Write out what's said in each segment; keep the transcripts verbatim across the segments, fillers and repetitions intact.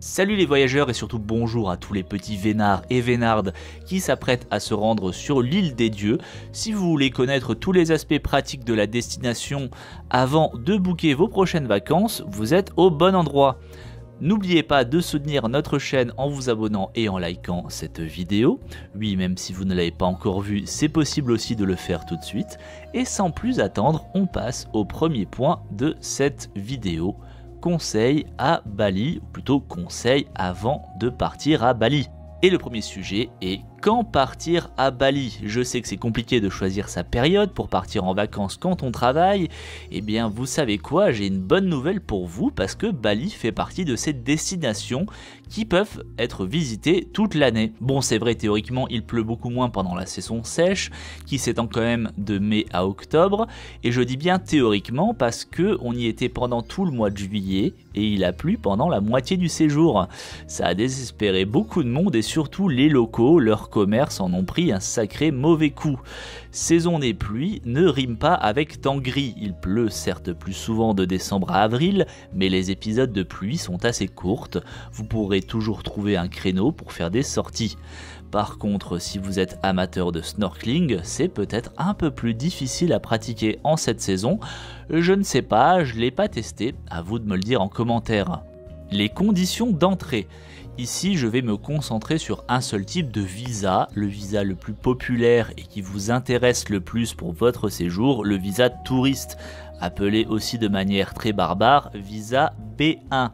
Salut les voyageurs et surtout bonjour à tous les petits vénards et vénardes qui s'apprêtent à se rendre sur l'île des dieux. Si vous voulez connaître tous les aspects pratiques de la destination avant de booker vos prochaines vacances, vous êtes au bon endroit. N'oubliez pas de soutenir notre chaîne en vous abonnant et en likant cette vidéo. Oui, même si vous ne l'avez pas encore vue, c'est possible aussi de le faire tout de suite. Et sans plus attendre, on passe au premier point de cette vidéo. Conseil à Bali, ou plutôt conseil avant de partir à Bali. Et le premier sujet est quand partir à Bali. Je sais que c'est compliqué de choisir sa période pour partir en vacances quand on travaille. Eh bien vous savez quoi, j'ai une bonne nouvelle pour vous parce que Bali fait partie de ces destinations qui peuvent être visitées toute l'année. Bon c'est vrai théoriquement il pleut beaucoup moins pendant la saison sèche qui s'étend quand même de mai à octobre. Et je dis bien théoriquement parce que on y était pendant tout le mois de juillet et il a plu pendant la moitié du séjour. Ça a désespéré beaucoup de monde et surtout les locaux, leurs commerces en ont pris un sacré mauvais coup. Saison des pluies ne rime pas avec temps gris. Il pleut certes plus souvent de décembre à avril, mais les épisodes de pluie sont assez courtes. Vous pourrez toujours trouver un créneau pour faire des sorties. Par contre, si vous êtes amateur de snorkeling, c'est peut-être un peu plus difficile à pratiquer en cette saison. Je ne sais pas, je ne l'ai pas testé, à vous de me le dire en commentaire. Les conditions d'entrée. Ici, je vais me concentrer sur un seul type de visa, le visa le plus populaire et qui vous intéresse le plus pour votre séjour, le visa touriste, appelé aussi de manière très barbare visa B un.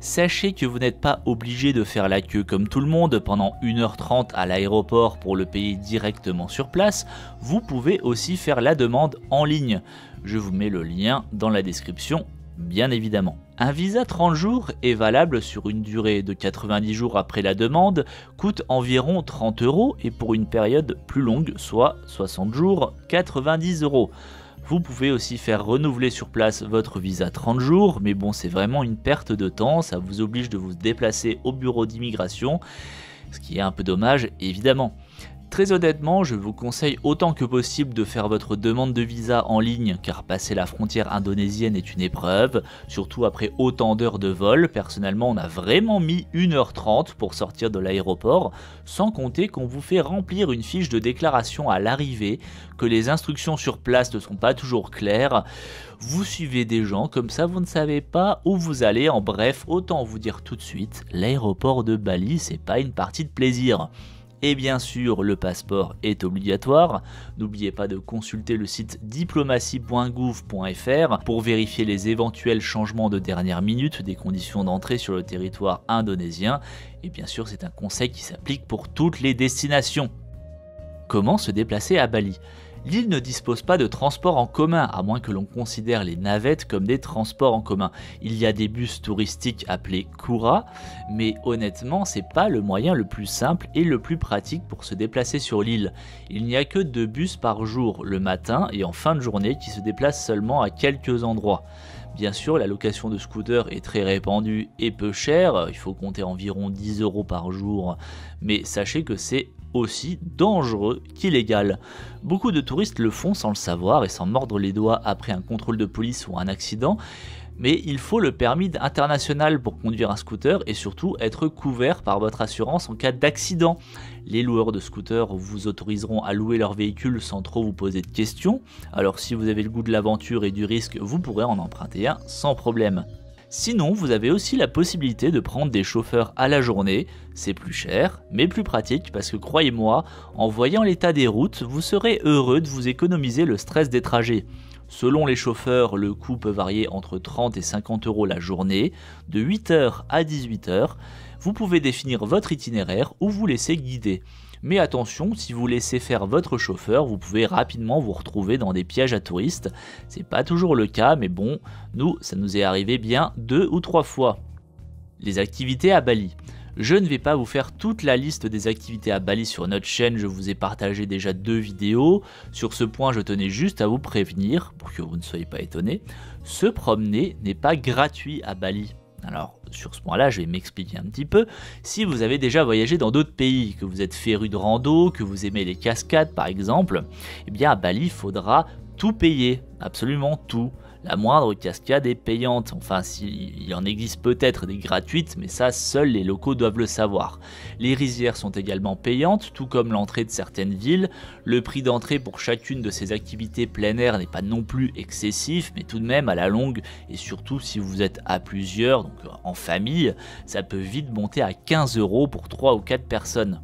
Sachez que vous n'êtes pas obligé de faire la queue comme tout le monde pendant une heure trente à l'aéroport pour le payer directement sur place, vous pouvez aussi faire la demande en ligne. Je vous mets le lien dans la description. Bien évidemment. Un visa trente jours est valable sur une durée de quatre-vingt-dix jours après la demande, coûte environ trente euros et pour une période plus longue, soit soixante jours, quatre-vingt-dix euros. Vous pouvez aussi faire renouveler sur place votre visa trente jours, mais bon c'est vraiment une perte de temps, ça vous oblige de vous déplacer au bureau d'immigration, ce qui est un peu dommage évidemment. Très honnêtement, je vous conseille autant que possible de faire votre demande de visa en ligne car passer la frontière indonésienne est une épreuve, surtout après autant d'heures de vol. Personnellement, on a vraiment mis une heure trente pour sortir de l'aéroport, sans compter qu'on vous fait remplir une fiche de déclaration à l'arrivée, que les instructions sur place ne sont pas toujours claires. Vous suivez des gens, comme ça vous ne savez pas où vous allez. En bref, autant vous dire tout de suite, l'aéroport de Bali, c'est pas une partie de plaisir. Et bien sûr, le passeport est obligatoire. N'oubliez pas de consulter le site diplomatie point gouv point fr pour vérifier les éventuels changements de dernière minute des conditions d'entrée sur le territoire indonésien. Et bien sûr, c'est un conseil qui s'applique pour toutes les destinations. Comment se déplacer à Bali ? L'île ne dispose pas de transports en commun, à moins que l'on considère les navettes comme des transports en commun. Il y a des bus touristiques appelés Kura, mais honnêtement, c'est pas le moyen le plus simple et le plus pratique pour se déplacer sur l'île. Il n'y a que deux bus par jour, le matin et en fin de journée, qui se déplacent seulement à quelques endroits. Bien sûr, la location de scooters est très répandue et peu chère, il faut compter environ dix euros par jour, mais sachez que c'est aussi dangereux qu'illégal. Beaucoup de touristes le font sans le savoir et sans mordre les doigts après un contrôle de police ou un accident, mais il faut le permis international pour conduire un scooter et surtout être couvert par votre assurance en cas d'accident. Les loueurs de scooters vous autoriseront à louer leur véhicule sans trop vous poser de questions, alors si vous avez le goût de l'aventure et du risque, vous pourrez en emprunter un sans problème. Sinon, vous avez aussi la possibilité de prendre des chauffeurs à la journée, c'est plus cher, mais plus pratique parce que croyez-moi, en voyant l'état des routes, vous serez heureux de vous économiser le stress des trajets. Selon les chauffeurs, le coût peut varier entre trente et cinquante euros la journée, de huit heures à dix-huit heures. Vous pouvez définir votre itinéraire ou vous laisser guider. Mais attention, si vous laissez faire votre chauffeur, vous pouvez rapidement vous retrouver dans des pièges à touristes. C'est pas toujours le cas, mais bon, nous, ça nous est arrivé bien deux ou trois fois. Les activités à Bali. Je ne vais pas vous faire toute la liste des activités à Bali sur notre chaîne, je vous ai partagé déjà deux vidéos. Sur ce point, je tenais juste à vous prévenir, pour que vous ne soyez pas étonnés, se promener n'est pas gratuit à Bali. Alors, sur ce point-là, je vais m'expliquer un petit peu. Si vous avez déjà voyagé dans d'autres pays, que vous êtes féru de rando, que vous aimez les cascades par exemple, eh bien à Bali, il faudra tout payer, absolument tout. la moindre cascade est payante. Enfin, s'il y en existe peut-être des gratuites, mais ça, seuls les locaux doivent le savoir. Les rizières sont également payantes, tout comme l'entrée de certaines villes. Le prix d'entrée pour chacune de ces activités plein air n'est pas non plus excessif, mais tout de même à la longue, et surtout si vous êtes à plusieurs, donc en famille, ça peut vite monter à quinze euros pour trois ou quatre personnes.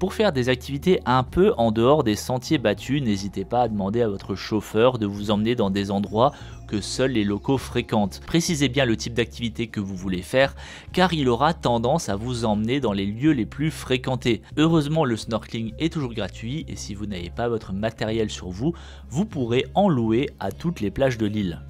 Pour faire des activités un peu en dehors des sentiers battus, n'hésitez pas à demander à votre chauffeur de vous emmener dans des endroits que seuls les locaux fréquentent. Précisez bien le type d'activité que vous voulez faire, car il aura tendance à vous emmener dans les lieux les plus fréquentés. Heureusement, le snorkeling est toujours gratuit, et si vous n'avez pas votre matériel sur vous, vous pourrez en louer à toutes les plages de l'île.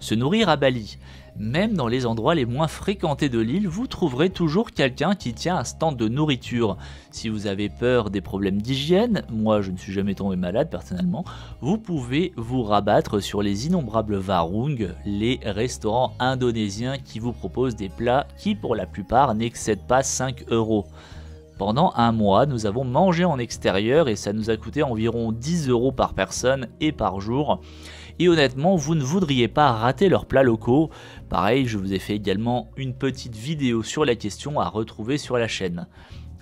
Se nourrir à Bali. Même dans les endroits les moins fréquentés de l'île, vous trouverez toujours quelqu'un qui tient un stand de nourriture. Si vous avez peur des problèmes d'hygiène, moi je ne suis jamais tombé malade personnellement, vous pouvez vous rabattre sur les innombrables warung, les restaurants indonésiens qui vous proposent des plats qui pour la plupart n'excèdent pas cinq euros. Pendant un mois, nous avons mangé en extérieur et ça nous a coûté environ dix euros par personne et par jour. Et honnêtement, vous ne voudriez pas rater leurs plats locaux. Pareil, je vous ai fait également une petite vidéo sur la question à retrouver sur la chaîne.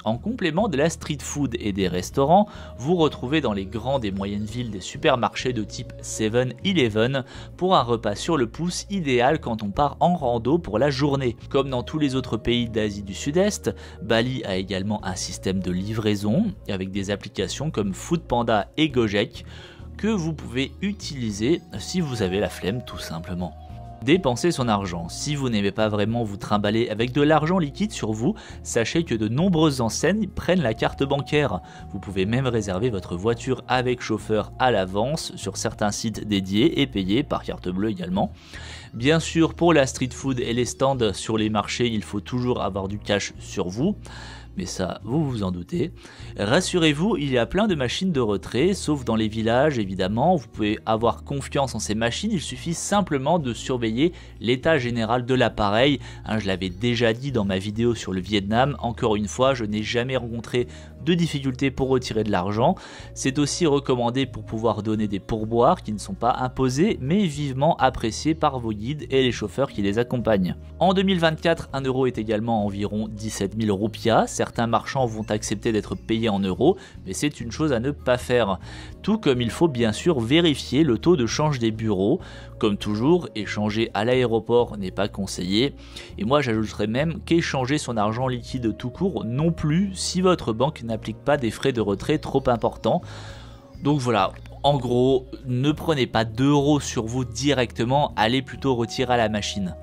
En complément de la street food et des restaurants, vous retrouvez dans les grandes et moyennes villes des supermarchés de type seven eleven pour un repas sur le pouce idéal quand on part en rando pour la journée. Comme dans tous les autres pays d'Asie du Sud-Est, Bali a également un système de livraison avec des applications comme Foodpanda et Gojek que vous pouvez utiliser si vous avez la flemme tout simplement. Dépenser son argent. Si vous n'aimez pas vraiment vous trimballer avec de l'argent liquide sur vous, sachez que de nombreuses enseignes prennent la carte bancaire. Vous pouvez même réserver votre voiture avec chauffeur à l'avance sur certains sites dédiés et payer par carte bleue également. Bien sûr, pour la street food et les stands sur les marchés, il faut toujours avoir du cash sur vous. Mais ça, vous vous en doutez. Rassurez-vous, il y a plein de machines de retrait, sauf dans les villages évidemment. Vous pouvez avoir confiance en ces machines, il suffit simplement de surveiller l'état général de l'appareil. Hein, je l'avais déjà dit dans ma vidéo sur le Vietnam, encore une fois, je n'ai jamais rencontré de difficultés pour retirer de l'argent. C'est aussi recommandé pour pouvoir donner des pourboires qui ne sont pas imposés, mais vivement appréciés par vos guides et les chauffeurs qui les accompagnent. En deux mille vingt-quatre, un euro est également environ dix-sept mille roupias. Certains marchands vont accepter d'être payés en euros, mais c'est une chose à ne pas faire. Tout comme il faut bien sûr vérifier le taux de change des bureaux. Comme toujours, échanger à l'aéroport n'est pas conseillé. Et moi j'ajouterais même qu'échanger son argent liquide tout court non plus si votre banque n'applique pas des frais de retrait trop importants. Donc voilà. En gros, ne prenez pas d'euros sur vous directement, allez plutôt retirer à la machine.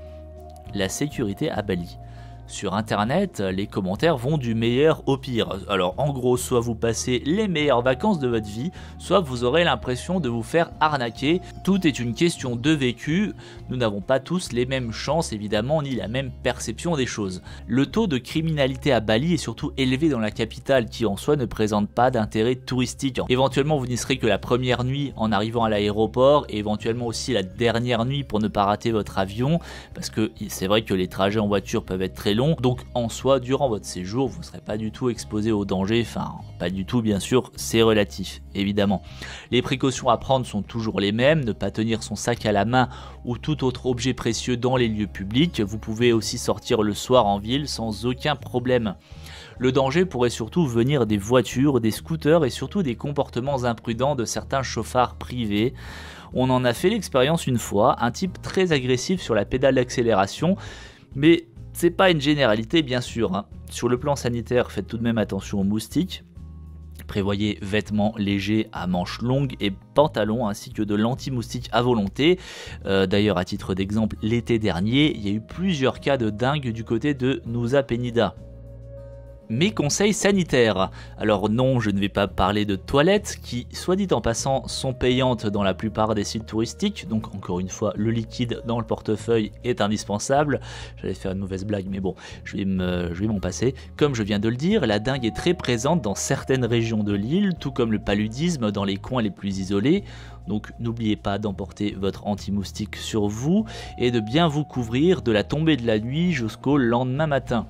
La sécurité à Bali. Sur internet, les commentaires vont du meilleur au pire. Alors en gros, soit vous passez les meilleures vacances de votre vie, soit vous aurez l'impression de vous faire arnaquer. Tout est une question de vécu. Nous n'avons pas tous les mêmes chances évidemment, ni la même perception des choses. Le taux de criminalité à Bali est surtout élevé dans la capitale qui en soi ne présente pas d'intérêt touristique. Éventuellement, vous n'y serez que la première nuit en arrivant à l'aéroport et éventuellement aussi la dernière nuit pour ne pas rater votre avion, parce que c'est vrai que les trajets en voiture peuvent être très long, donc en soi durant votre séjour vous ne serez pas du tout exposé au danger, enfin pas du tout bien sûr, c'est relatif évidemment. Les précautions à prendre sont toujours les mêmes, ne pas tenir son sac à la main ou tout autre objet précieux dans les lieux publics, vous pouvez aussi sortir le soir en ville sans aucun problème. Le danger pourrait surtout venir des voitures, des scooters et surtout des comportements imprudents de certains chauffards privés. On en a fait l'expérience une fois, un type très agressif sur la pédale d'accélération, mais c'est pas une généralité bien sûr, hein. Sur le plan sanitaire, faites tout de même attention aux moustiques. Prévoyez vêtements légers à manches longues et pantalons ainsi que de l'anti-moustique à volonté. Euh, D'ailleurs, à titre d'exemple, l'été dernier, il y a eu plusieurs cas de dingue du côté de Nusa Penida. Mes conseils sanitaires. Alors non, je ne vais pas parler de toilettes qui, soit dit en passant, sont payantes dans la plupart des sites touristiques. Donc encore une fois, le liquide dans le portefeuille est indispensable. J'allais faire une mauvaise blague, mais bon, je vais me, je vais m'en passer. Comme je viens de le dire, la dengue est très présente dans certaines régions de l'île, tout comme le paludisme dans les coins les plus isolés. Donc n'oubliez pas d'emporter votre anti-moustique sur vous et de bien vous couvrir de la tombée de la nuit jusqu'au lendemain matin.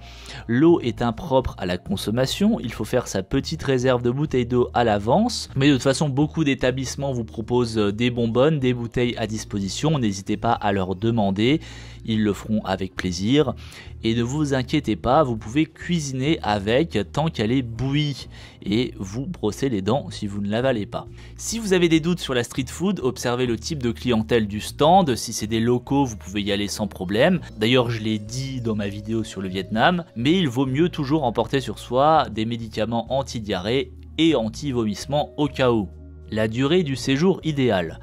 L'eau est impropre à la consommation, il faut faire sa petite réserve de bouteilles d'eau à l'avance. Mais de toute façon, beaucoup d'établissements vous proposent des bonbonnes, des bouteilles à disposition, n'hésitez pas à leur demander, ils le feront avec plaisir. Et ne vous inquiétez pas, vous pouvez cuisiner avec tant qu'elle est bouillie et vous brosser les dents si vous ne l'avalez pas. Si vous avez des doutes sur la street food, observez le type de clientèle du stand. Si c'est des locaux, vous pouvez y aller sans problème. D'ailleurs, je l'ai dit dans ma vidéo sur le Vietnam, mais il vaut mieux toujours emporter sur soi des médicaments anti-diarrhée et anti-vomissement au cas où. La durée du séjour idéal.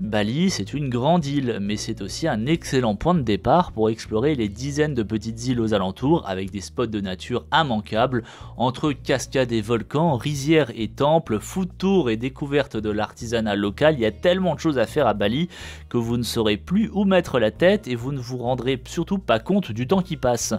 Bali, c'est une grande île, mais c'est aussi un excellent point de départ pour explorer les dizaines de petites îles aux alentours avec des spots de nature immanquables, entre cascades et volcans, rizières et temples, food tours et découverte de l'artisanat local. Il y a tellement de choses à faire à Bali que vous ne saurez plus où mettre la tête et vous ne vous rendrez surtout pas compte du temps qui passe.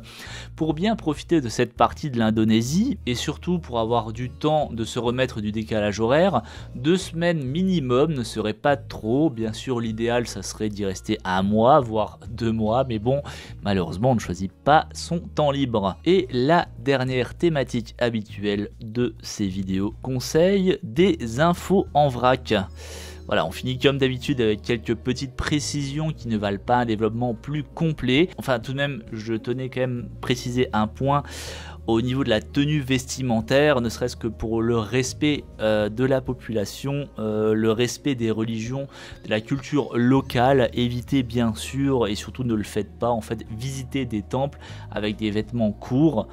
Pour bien profiter de cette partie de l'Indonésie et surtout pour avoir du temps de se remettre du décalage horaire, deux semaines minimum ne seraient pas trop. Bien sûr, l'idéal, ça serait d'y rester un mois, voire deux mois. Mais bon, malheureusement, on ne choisit pas son temps libre. Et la dernière thématique habituelle de ces vidéos conseils, des infos en vrac. Voilà, on finit comme d'habitude avec quelques petites précisions qui ne valent pas un développement plus complet. Enfin, tout de même, je tenais quand même à préciser un point. Au niveau de la tenue vestimentaire, ne serait-ce que pour le respect euh, de la population, euh, le respect des religions, de la culture locale, évitez bien sûr, et surtout ne le faites pas, en fait, visitez des temples avec des vêtements courts,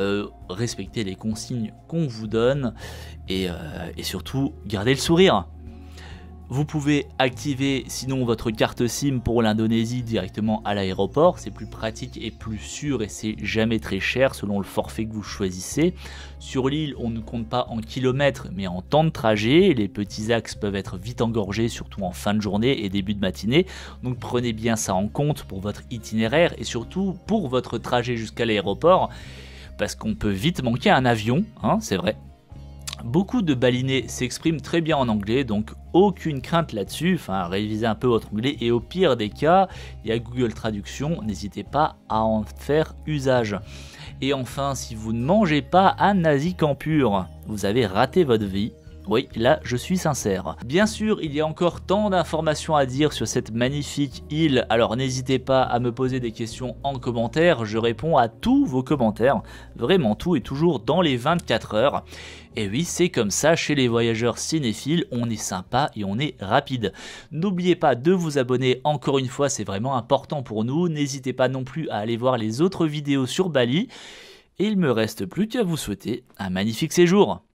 euh, respectez les consignes qu'on vous donne, et, euh, et surtout, gardez le sourire. Vous pouvez activer sinon votre carte SIM pour l'Indonésie directement à l'aéroport, c'est plus pratique et plus sûr et c'est jamais très cher selon le forfait que vous choisissez. Sur l'île, on ne compte pas en kilomètres mais en temps de trajet, les petits axes peuvent être vite engorgés surtout en fin de journée et début de matinée, donc prenez bien ça en compte pour votre itinéraire et surtout pour votre trajet jusqu'à l'aéroport parce qu'on peut vite manquer un avion, hein, c'est vrai. Beaucoup de Balinais s'expriment très bien en anglais, donc aucune crainte là-dessus, enfin révisez un peu votre anglais et au pire des cas, il y a Google Traduction, n'hésitez pas à en faire usage. Et enfin, si vous ne mangez pas un Nasi Campur, vous avez raté votre vie. Oui, là, je suis sincère. Bien sûr, il y a encore tant d'informations à dire sur cette magnifique île, alors n'hésitez pas à me poser des questions en commentaire, je réponds à tous vos commentaires, vraiment tout et toujours dans les vingt-quatre heures. Et oui, c'est comme ça, chez les voyageurs cinéphiles, on est sympa et on est rapide. N'oubliez pas de vous abonner, encore une fois, c'est vraiment important pour nous, n'hésitez pas non plus à aller voir les autres vidéos sur Bali, et il me reste plus qu'à vous souhaiter un magnifique séjour.